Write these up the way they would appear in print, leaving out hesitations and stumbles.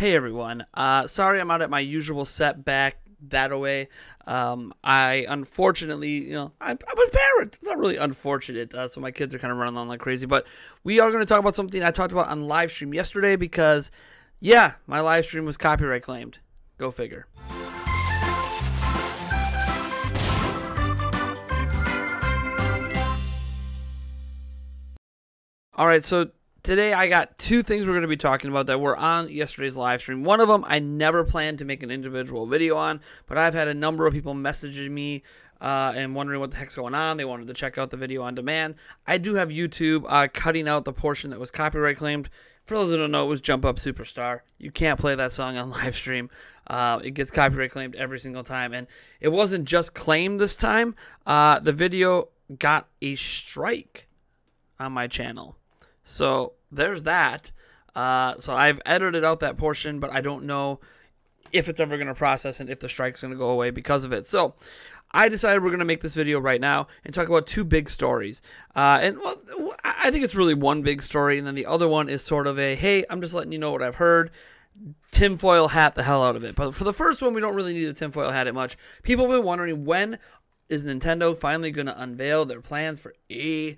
Hey everyone, sorry I'm out at my usual setback that-a-way. I unfortunately, I'm a parent. It's not really unfortunate, so my kids are kind of running on like crazy, but we are going to talk about something I talked about on live stream yesterday because, yeah, my live stream was copyright claimed. Go figure. All right, so today I got two things we're going to be talking about that were on yesterday's live stream. One of them I never planned to make an individual video on, but I've had a number of people messaging me and wondering what the heck's going on. They wanted to check out the video on demand. I do have YouTube cutting out the portion that was copyright claimed. For those who don't know, it was Jump Up Superstar. You can't play that song on live stream. It gets copyright claimed every single time. And it wasn't just claimed this time. The video got a strike on my channel. So there's that. So I've edited out that portion, but I don't know if it's ever going to process and if the strike's going to go away because of it. So I decided we're going to make this video right now and talk about two big stories. And well, I think it's really one big story, and then the other one is sort of a, hey, I'm just letting you know what I've heard. Tinfoil hat the hell out of it. But for the first one, we don't really need the tinfoil hat it much. People have been wondering, when is Nintendo finally going to unveil their plans for E3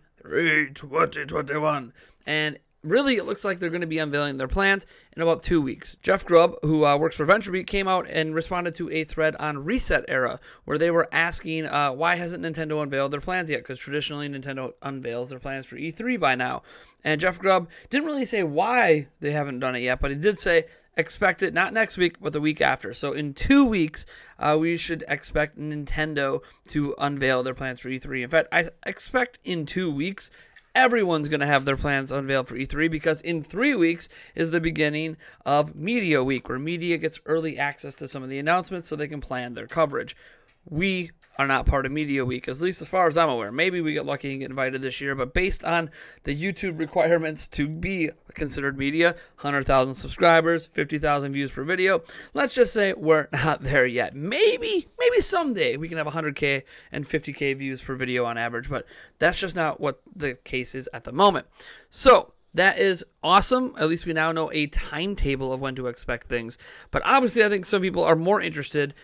2021? And really, it looks like they're going to be unveiling their plans in about 2 weeks. Jeff Grubb, who works for VentureBeat, came out and responded to a thread on Reset Era, where they were asking why hasn't Nintendo unveiled their plans yet? Because traditionally, Nintendo unveils their plans for E3 by now. And Jeff Grubb didn't really say why they haven't done it yet, but he did say expect it not next week, but the week after. So in 2 weeks, we should expect Nintendo to unveil their plans for E3. In fact, I expect in 2 weeks, everyone's going to have their plans unveiled for E3, because in 3 weeks is the beginning of Media Week, where media gets early access to some of the announcements so they can plan their coverage. We are not part of Media Week, at least as far as I'm aware. Maybe we get lucky and get invited this year, but based on the YouTube requirements to be considered media, 100,000 subscribers, 50,000 views per video, let's just say we're not there yet. Maybe someday we can have 100K and 50K views per video on average, but that's just not what the case is at the moment. So that is awesome. At least we now know a timetable of when to expect things. But obviously I think some people are more interested,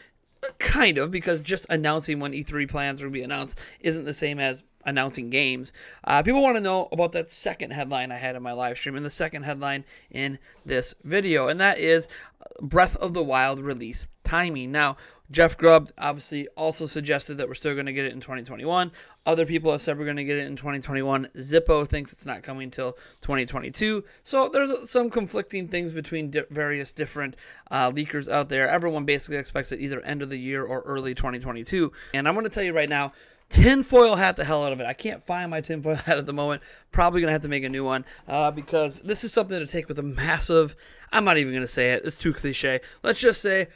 kind of, because just announcing when E3 plans will be announced isn't the same as announcing games. People want to know about that second headline I had in my live stream and the second headline in this video, and that is Breath of the Wild release timing. Now, Jeff Grubb obviously also suggested that we're still going to get it in 2021. Other people have said we're going to get it in 2021. Zippo thinks it's not coming till 2022. So there's some conflicting things between various different leakers out there. Everyone basically expects it either end of the year or early 2022. And I'm going to tell you right now, tinfoil hat the hell out of it. I can't find my tinfoil hat at the moment. Probably going to have to make a new one because this is something to take with a massive, I'm not even going to say it. It's too cliche. Let's just say,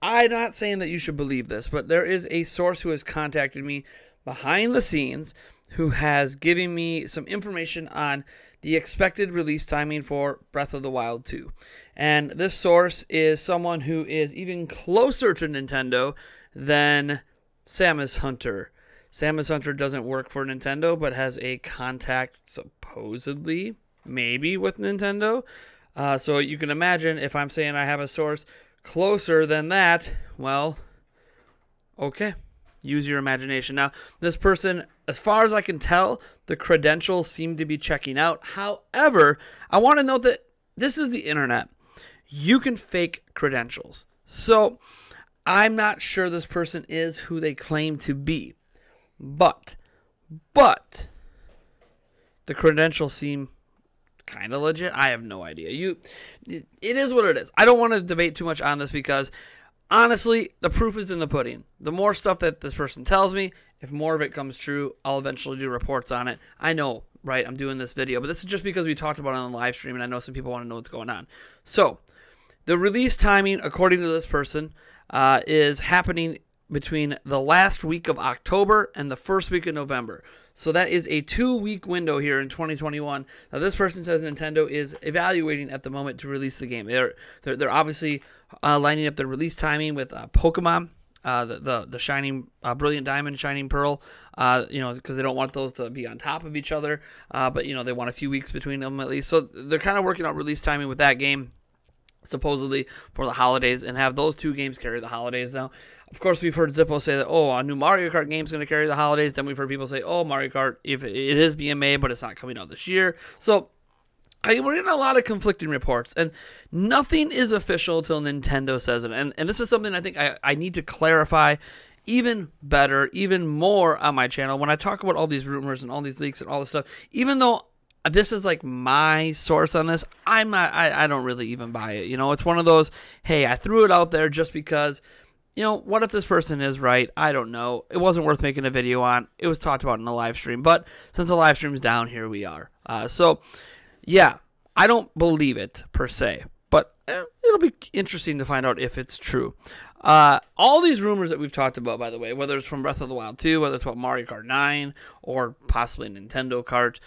I'm not saying that you should believe this, but there is a source who has contacted me behind the scenes who has given me some information on the expected release timing for Breath of the Wild 2. And this source is someone who is even closer to Nintendo than Samus Hunter. Samus Hunter doesn't work for Nintendo, but has a contact, supposedly, maybe, with Nintendo. So you can imagine if I'm saying I have a source closer than that, well, okay, use your imagination. Now, this person, as far as I can tell, the credentials seem to be checking out. However, I want to note that this is the internet. You can fake credentials. So I'm not sure this person is who they claim to be, but the credentials seem kind of legit. I have no idea. It is what it is. I don't want to debate too much on this because, honestly, the proof is in the pudding. The more stuff that this person tells me, if more of it comes true, I'll eventually do reports on it. I know, right? I'm doing this video, but this is just because we talked about it on the live stream, and I know some people want to know what's going on. So, the release timing, according to this person, is happening between the last week of October and the first week of November. So that is a 2-week window here in 2021. Now, this person says Nintendo is evaluating at the moment to release the game. They're obviously lining up their release timing with Pokemon, the Shining Brilliant Diamond, Shining Pearl, because they don't want those to be on top of each other. But, they want a few weeks between them at least. So they're kind of working out release timing with that game. supposedly for the holidays, and have those two games carry the holidays. Now, of course, we've heard Zippo say that, oh, a new Mario Kart game's going to carry the holidays. Then we've heard people say, oh, Mario Kart, if it is being made, but it's not coming out this year. So we're getting a lot of conflicting reports, and nothing is official till Nintendo says it. And this is something I think I need to clarify even better, even more on my channel. When I talk about all these rumors and all these leaks and all this stuff, even though this is like my source on this, I don't really even buy it. You know, it's one of those, hey, I threw it out there just because, you know, what if this person is right? I don't know. It wasn't worth making a video on. It was talked about in the live stream, but since the live stream's down, here we are. So yeah, I don't believe it per se, but it'll be interesting to find out if it's true. All these rumors that we've talked about, by the way, whether it's from Breath of the Wild 2, whether it's about Mario Kart 9 or possibly Nintendo Kart,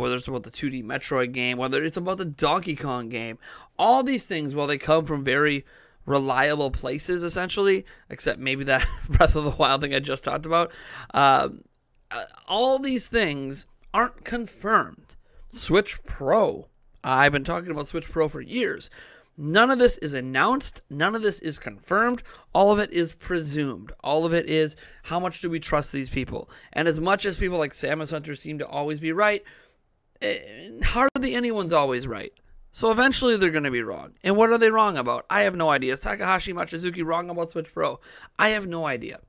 whether it's about the 2D Metroid game, whether it's about the Donkey Kong game, all these things, while they come from very reliable places, essentially, except maybe that Breath of the Wild thing I just talked about, all these things aren't confirmed. Switch Pro. I've been talking about Switch Pro for years. None of this is announced. None of this is confirmed. All of it is presumed. All of it is, how much do we trust these people? And as much as people like Samus Hunter seem to always be right, hardly anyone's always right. So eventually they're going to be wrong. And what are they wrong about? I have no idea. Is Takahashi Machizuki wrong about Switch Pro? I have no idea.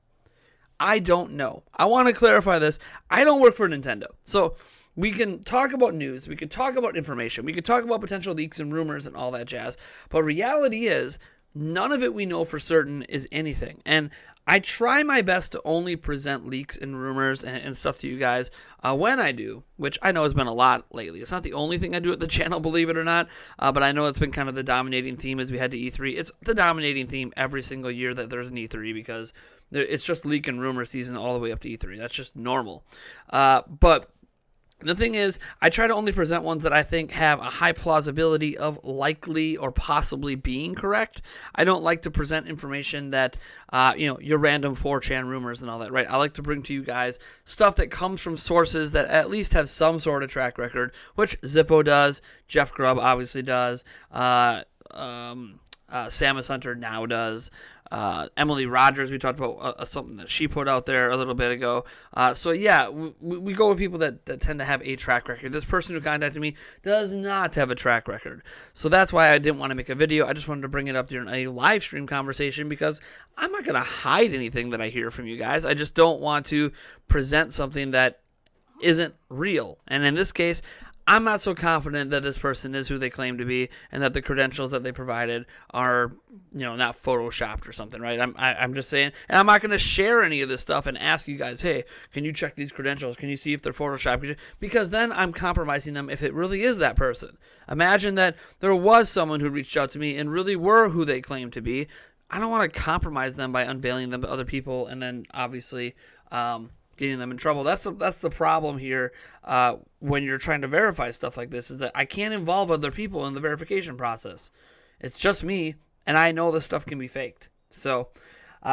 I don't know. I want to clarify this. I don't work for Nintendo. So we can talk about news, we can talk about information, we can talk about potential leaks and rumors and all that jazz, but reality is, none of it we know for certain is anything. And I try my best to only present leaks and rumors and stuff to you guys when I do, which I know has been a lot lately. It's not the only thing I do at the channel, believe it or not, but I know it's been kind of the dominating theme as we head to E3. It's the dominating theme every single year that there's an E3, because it's just leak and rumor season all the way up to E3. That's just normal. But the thing is, I try to only present ones that I think have a high plausibility of likely or possibly being correct. I don't like to present information that, you know, your random 4chan rumors and all that, right? I like to bring to you guys stuff that comes from sources that at least have some sort of track record, which Zippo does, Jeff Grubb obviously does, Samus Hunter now does, Emily Rogers, we talked about something that she put out there a little bit ago. So yeah, we go with people that tend to have a track record. This person who contacted me does not have a track record. So that's why I didn't want to make a video. I just wanted to bring it up during a live stream conversation, because I'm not going to hide anything that I hear from you guys. I just don't want to present something that isn't real. And in this case, I'm not so confident that this person is who they claim to be, and that the credentials that they provided are, you know, not photoshopped or something, right? I'm just saying, and I'm not going to share any of this stuff and ask you guys, hey, can you check these credentials? Can you see if they're photoshopped? Because then I'm compromising them if it really is that person. Imagine that there was someone who reached out to me and really were who they claimed to be. I don't want to compromise them by unveiling them to other people and then obviously getting them in trouble. That's the problem here when you're trying to verify stuff like this, is that I can't involve other people in the verification process. It's just me, and I know this stuff can be faked. So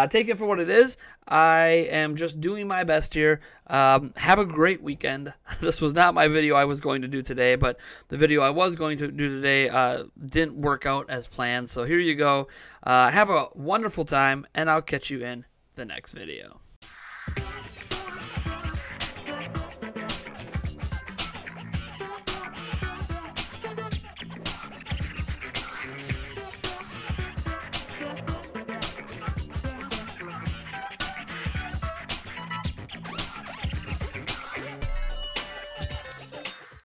take it for what it is. I am just doing my best here. Have a great weekend. This was not my video I was going to do today, but the video I was going to do today didn't work out as planned. So here you go. Have a wonderful time, and I'll catch you in the next video.